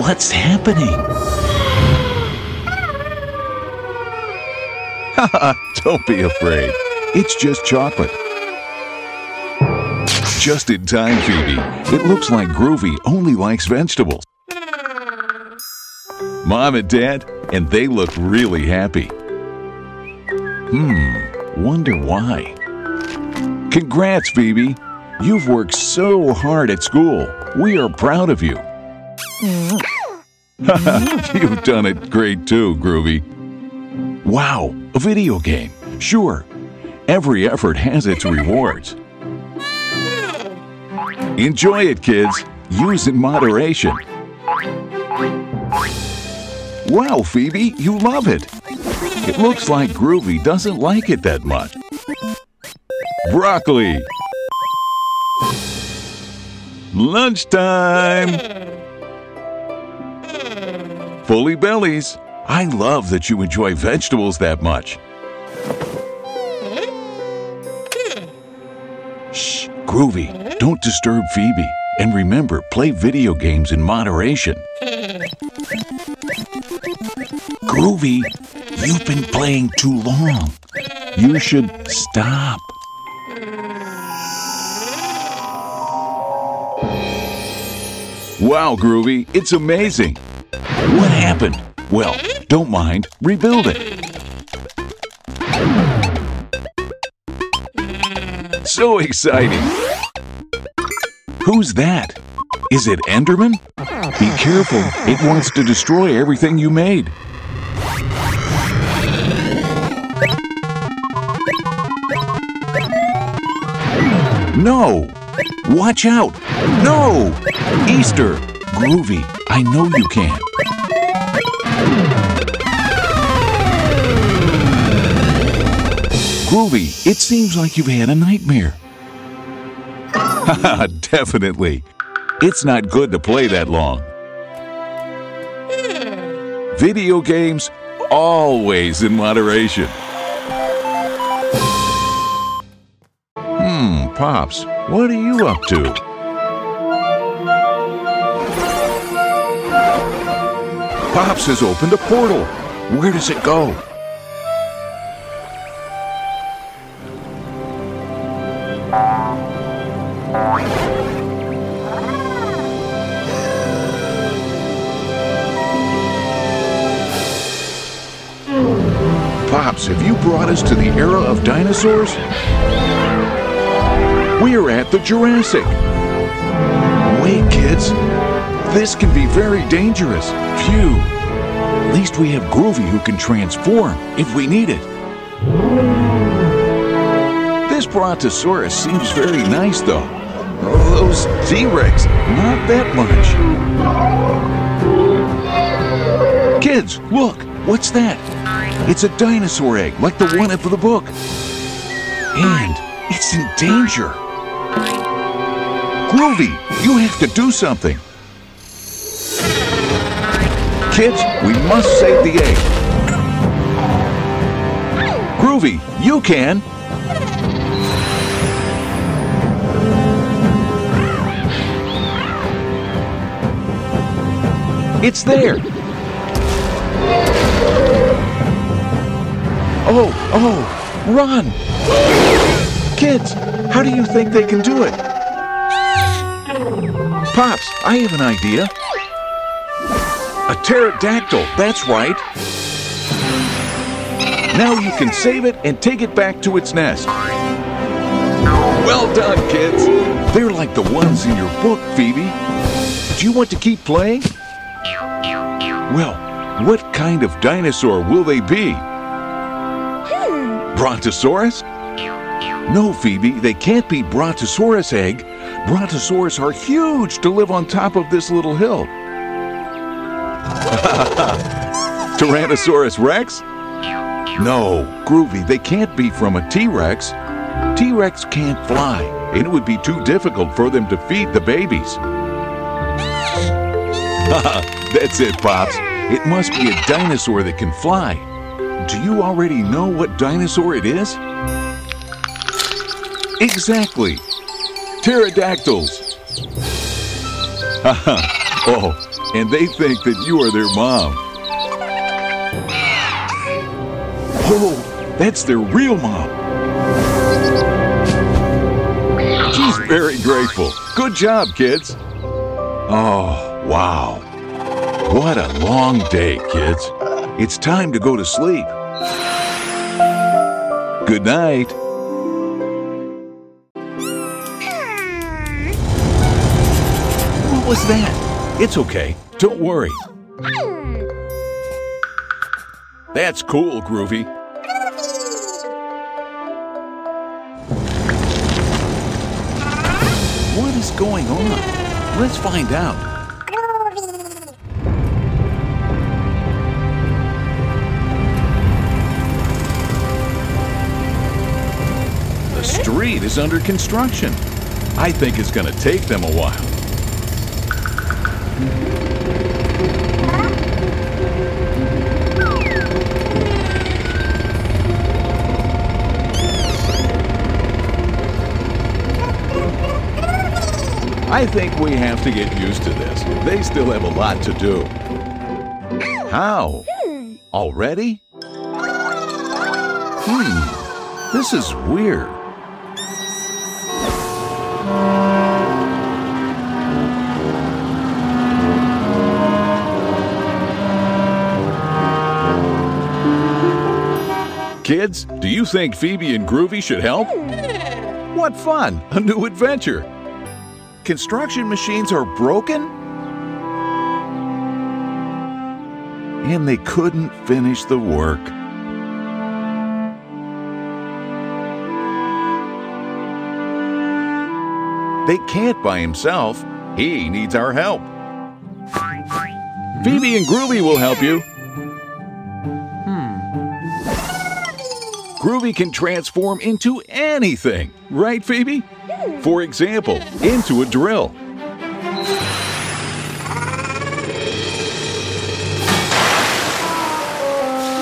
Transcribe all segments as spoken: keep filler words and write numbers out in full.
What's happening? Haha, don't be afraid. It's just chocolate. Just in time, Phoebe. It looks like Groovy only likes vegetables. Mom and Dad, and they look really happy. Hmm, wonder why. Congrats, Phoebe. You've worked so hard at school. We are proud of you. You've done it great too, Groovy. Wow, a video game. Sure, every effort has its rewards. Enjoy it, kids. Use in moderation. Wow, Phoebe, you love it. It looks like Groovy doesn't like it that much. Broccoli. Lunchtime. Fully bellies. I love that you enjoy vegetables that much. Shh, Groovy, don't disturb Phoebe. And remember, play video games in moderation. Groovy, you've been playing too long. You should stop. Wow, Groovy, it's amazing. What happened? Well, don't mind, rebuild it. So exciting. Who's that? Is it Enderman? Be careful, it wants to destroy everything you made. No! Watch out! No! Easter! Groovy, I know you can. Groovy, it seems like you've had a nightmare. Haha, definitely. It's not good to play that long. Video games, always in moderation. Hmm, Pops, what are you up to? Pops has opened a portal. Where does it go? Pops, have you brought us to the era of dinosaurs? We are at the Jurassic. Wait, kids. This can be very dangerous. Phew. At least we have Groovy who can transform if we need it. This Brontosaurus seems very nice, though. Those T-Rex, not that much. Kids, look. What's that? It's a dinosaur egg, like the one out of the book. And it's in danger. Groovy, you have to do something. Kids, we must save the egg. Groovy, you can. It's there. Oh, oh, run. Kids, how do you think they can do it? Pops, I have an idea. A pterodactyl, that's right. Now you can save it and take it back to its nest. Well done, kids. They're like the ones in your book, Phoebe. Do you want to keep playing? Well, what kind of dinosaur will they be? Brontosaurus? No, Phoebe, they can't be Brontosaurus egg. Brontosaurus are huge to live on top of this little hill. Tyrannosaurus Rex? No, Groovy, they can't be from a T-Rex. T-Rex can't fly, and it would be too difficult for them to feed the babies. That's it, Pops. It must be a dinosaur that can fly. Do you already know what dinosaur it is? Exactly. Pterodactyls. Oh. and they think that you are their mom. Oh, that's their real mom. She's very grateful. Good job, kids. Oh, wow. What a long day, kids. It's time to go to sleep. Good night. What was that? It's okay. Don't worry. That's cool, Groovy. What is going on? Let's find out. The street is under construction. I think it's going to take them a while. I think we have to get used to this. They still have a lot to do. How? Already? Hmm. This is weird. Kids, do you think Phoebe and Groovy should help? What fun! A new adventure! Construction machines are broken? And they couldn't finish the work. They can't by himself. He needs our help. Phoebe and Groovy will help you. Groovy can transform into anything, right, Phoebe? For example, into a drill.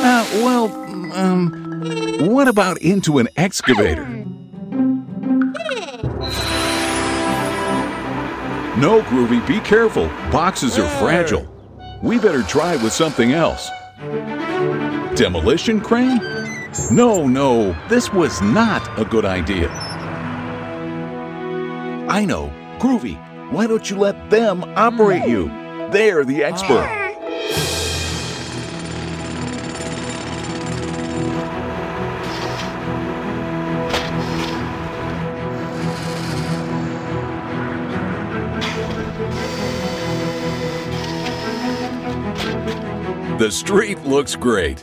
Uh, well, um, what about into an excavator? No, Groovy, be careful. Boxes are fragile. We better try with something else. Demolition crane? No, no, this was not a good idea. I know. Groovy, why don't you let them operate you? They're the expert. The street looks great.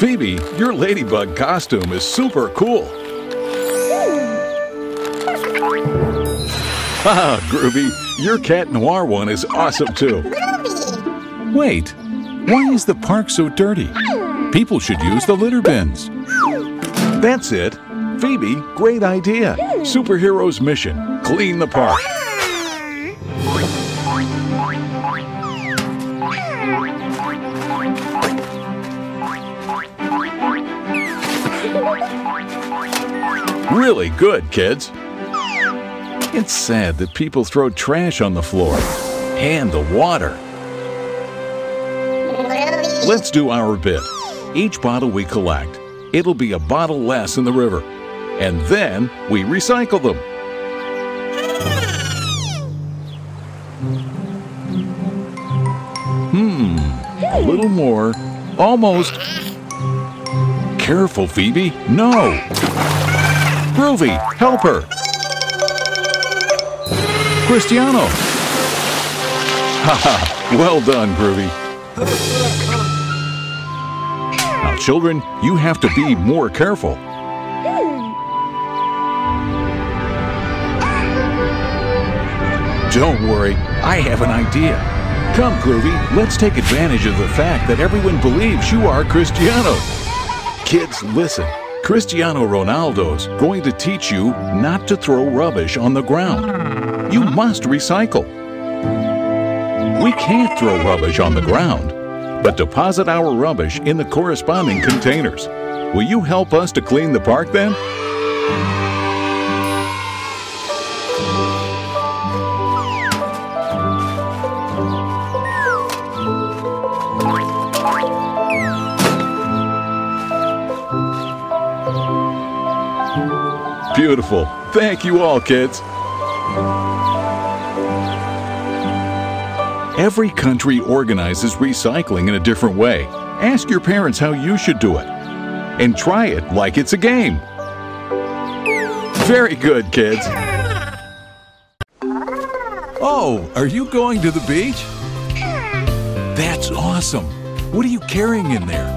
Phoebe, your ladybug costume is super cool. Ah, Groovy, your Cat Noir one is awesome too. Wait, why is the park so dirty? People should use the litter bins. That's it. Phoebe, great idea. Superhero's mission, clean the park. Really good, kids. It's sad that people throw trash on the floor and the water. Let's do our bit. Each bottle we collect, it'll be a bottle less in the river. And then we recycle them. Hmm, a little more. Almost. Careful, Phoebe. No. Groovy, help her! Cristiano! Haha, well done, Groovy. Now, children, you have to be more careful. Don't worry, I have an idea. Come, Groovy, let's take advantage of the fact that everyone believes you are Cristiano. Kids, listen. Cristiano Ronaldo's going to teach you not to throw rubbish on the ground. You must recycle. We can't throw rubbish on the ground, but deposit our rubbish in the corresponding containers. Will you help us to clean the park then? beautiful. Thank you all, kids. Every country organizes recycling in a different way. Ask your parents how you should do it. And try it like it's a game. Very good, kids. Oh, are you going to the beach? That's awesome. What are you carrying in there?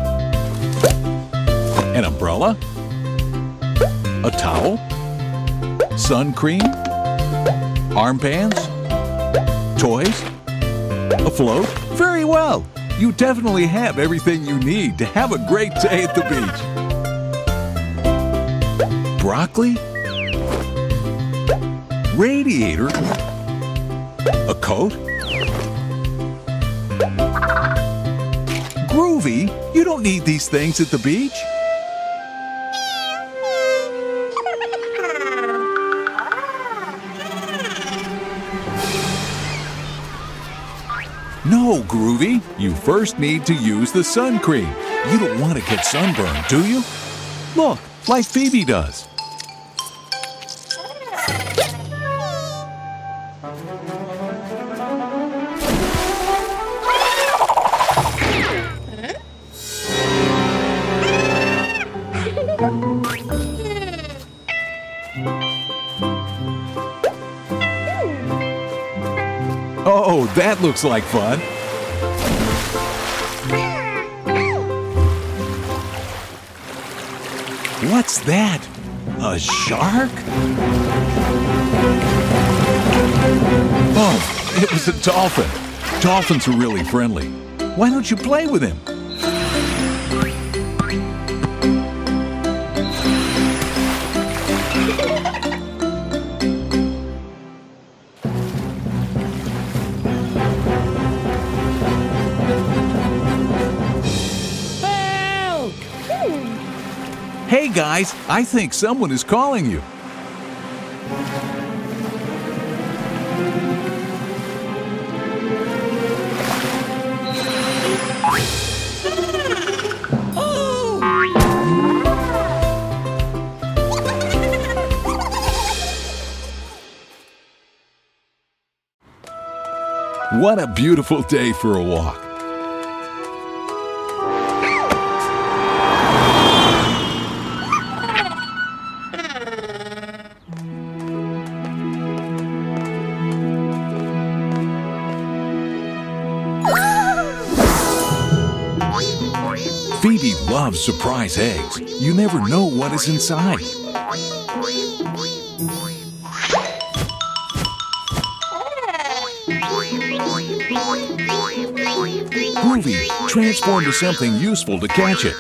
An umbrella? A towel? Sun cream? Arm bands? Toys? A float? Very well. You definitely have everything you need to have a great day at the beach. Broccoli? Radiator? A coat? Groovy, you don't need these things at the beach. No, Groovy, you first need to use the sun cream. You don't want to get sunburned, do you? Look, like Phoebe does. Oh, that looks like fun. What's that? A shark? Oh, it was a dolphin. Dolphins are really friendly. Why don't you play with him? Hey guys, I think someone is calling you. What a beautiful day for a walk. Phoebe loves surprise eggs. You never know what is inside. Groovy, transform to something useful to catch it.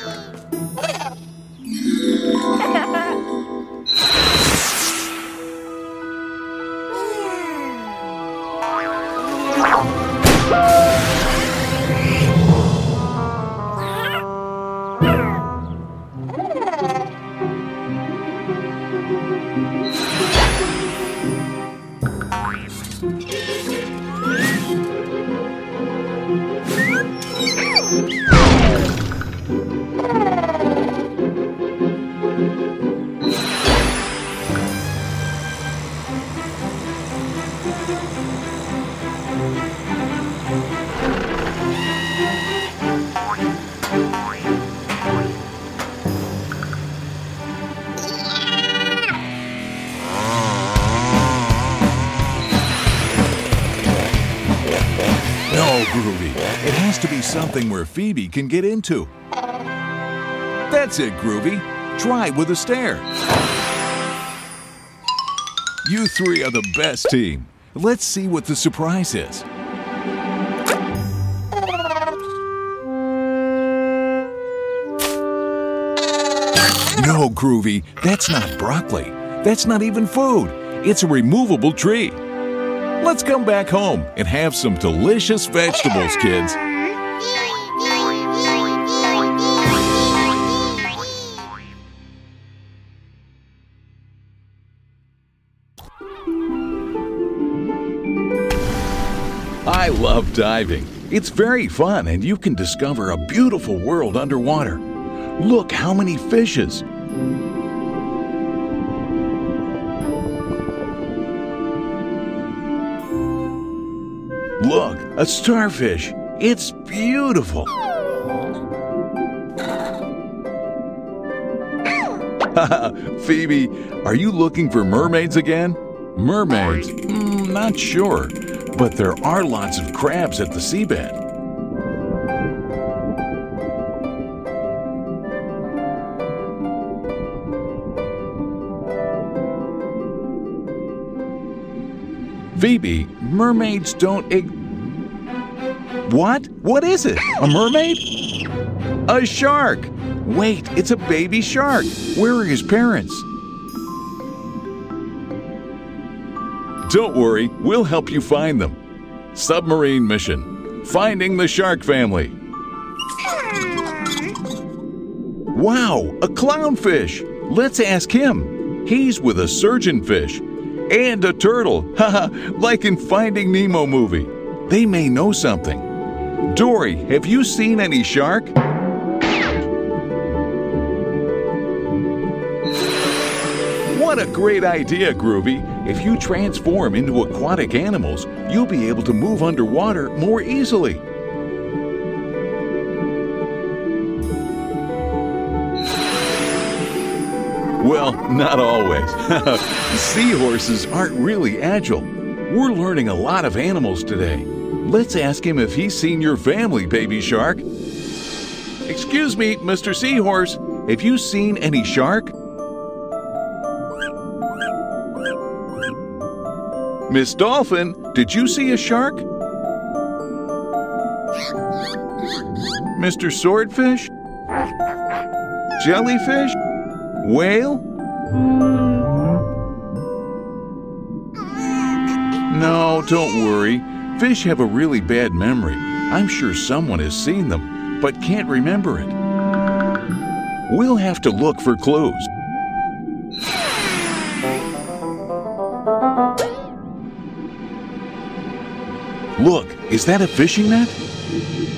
Groovy. It has to be something where Phoebe can get into. That's it, Groovy. Try with a stare. You three are the best team. Let's see what the surprise is. No, Groovy, that's not broccoli. That's not even food. It's a removable treat. Let's come back home and have some delicious vegetables, kids. I love diving. It's very fun, and you can discover a beautiful world underwater. Look how many fishes! Look, a starfish. It's beautiful. Phoebe, are you looking for mermaids again? Mermaids? Mm, not sure, but there are lots of crabs at the seabed. Phoebe, mermaids don't ex- What? What is it? A mermaid? A shark! Wait, it's a baby shark! Where are his parents? Don't worry, we'll help you find them. Submarine mission: finding the shark family. Wow, a clownfish! Let's ask him. He's with a surgeonfish. And a turtle, haha, like in Finding Nemo movie. They may know something. Dory, have you seen any shark? What a great idea, Groovy! If you transform into aquatic animals, you'll be able to move underwater more easily. Well, not always. Seahorses aren't really agile. We're learning a lot of animals today. Let's ask him if he's seen your family, baby shark. Excuse me, Mister Seahorse, have you seen any shark? Miss Dolphin, did you see a shark? Mister Swordfish? Jellyfish? Whale? No, don't worry. Fish have a really bad memory. I'm sure someone has seen them, but can't remember it. We'll have to look for clues. Look, is that a fishing net?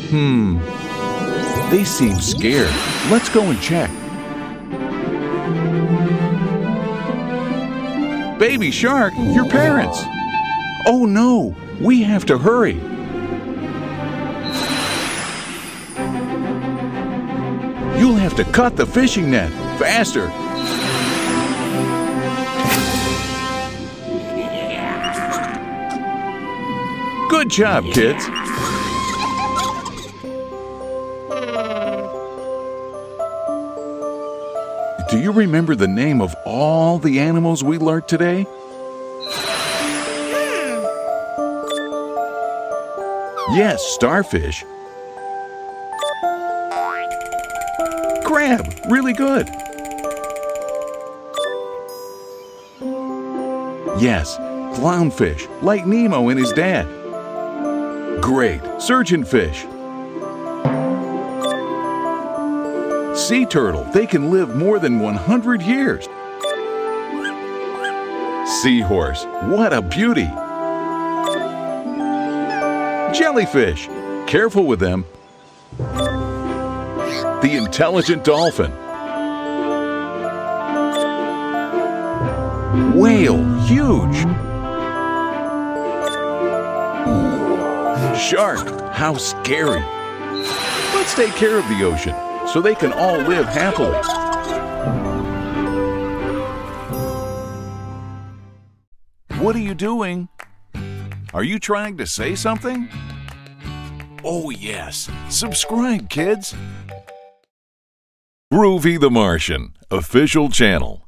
Hmm. They seem scared. Let's go and check. Baby shark, your parents! Oh no, we have to hurry! You'll have to cut the fishing net, faster! Good job, kids! Do you remember the name of all the animals we learned today? Yes, starfish. Crab, really good. Yes, clownfish, like Nemo and his dad. Great, surgeonfish. Sea turtle, they can live more than one hundred years. Seahorse, what a beauty. Jellyfish, careful with them. The intelligent dolphin. Whale, huge. Shark, how scary. Let's take care of the ocean, so they can all live happily. What are you doing? Are you trying to say something? Oh yes, subscribe kids! Groovy the Martian, official channel.